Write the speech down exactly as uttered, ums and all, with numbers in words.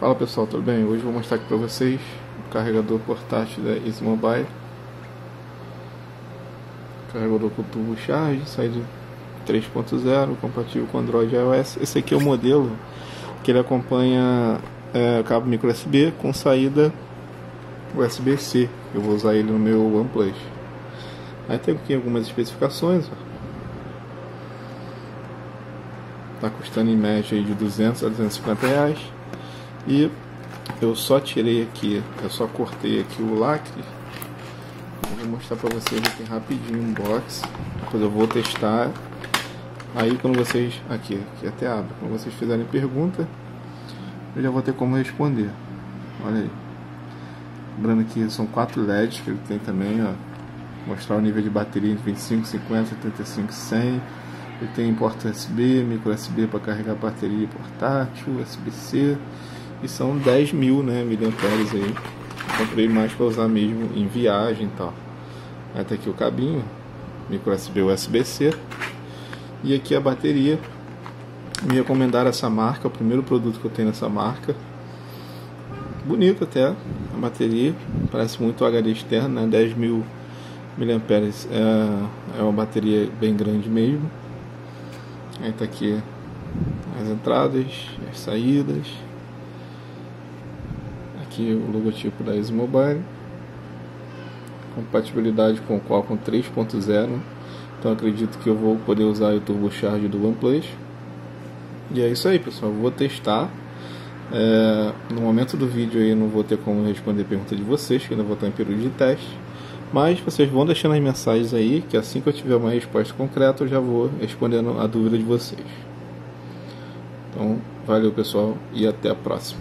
Fala pessoal, tudo bem? Hoje vou mostrar aqui para vocês o carregador portátil da Easy Mobile. Carregador com turbo charge, saída três ponto zero, compatível com Android e iOS. Esse aqui é o modelo que ele acompanha é, cabo micro U S B com saída U S B C. Eu vou usar ele no meu OnePlus. Aí tem aqui algumas especificações. Está custando em média de duzentos a duzentos e cinquenta reais. E eu só tirei aqui, eu só cortei aqui o lacre. Vou mostrar para vocês aqui rapidinho um box. Depois eu vou testar. Aí quando vocês, aqui, aqui até abre, quando vocês fizerem pergunta, eu já vou ter como responder. Olha aí. Lembrando que são quatro L E Ds que ele tem também, ó. Mostrar o nível de bateria entre vinte e cinco, cinquenta, setenta e cinco, cem. Ele tem porta U S B, micro U S B para carregar bateria portátil, U S B C. E são dez mil, né, miliamperes aí. Comprei mais para usar mesmo em viagem e tal. Aí tá aqui o cabinho, micro U S B, U S B C. E aqui a bateria. Me recomendaram essa marca, o primeiro produto que eu tenho nessa marca. Bonito até a bateria. Parece muito H D externo, né, dez mil miliamperes. É, é uma bateria bem grande mesmo. Aí tá aqui as entradas, as saídas. Aqui o logotipo da Easy Mobile. Compatibilidade com o Qualcomm três ponto zero. Então acredito que eu vou poder usar o Turbo Charge do OnePlus. E é isso aí, pessoal. Eu vou testar. É, no momento do vídeo aí eu não vou ter como responder pergunta de vocês, que ainda vou estar em período de teste. Mas vocês vão deixando as mensagens aí, que assim que eu tiver uma resposta concreta, eu já vou respondendo a dúvida de vocês. Então, valeu pessoal e até a próxima.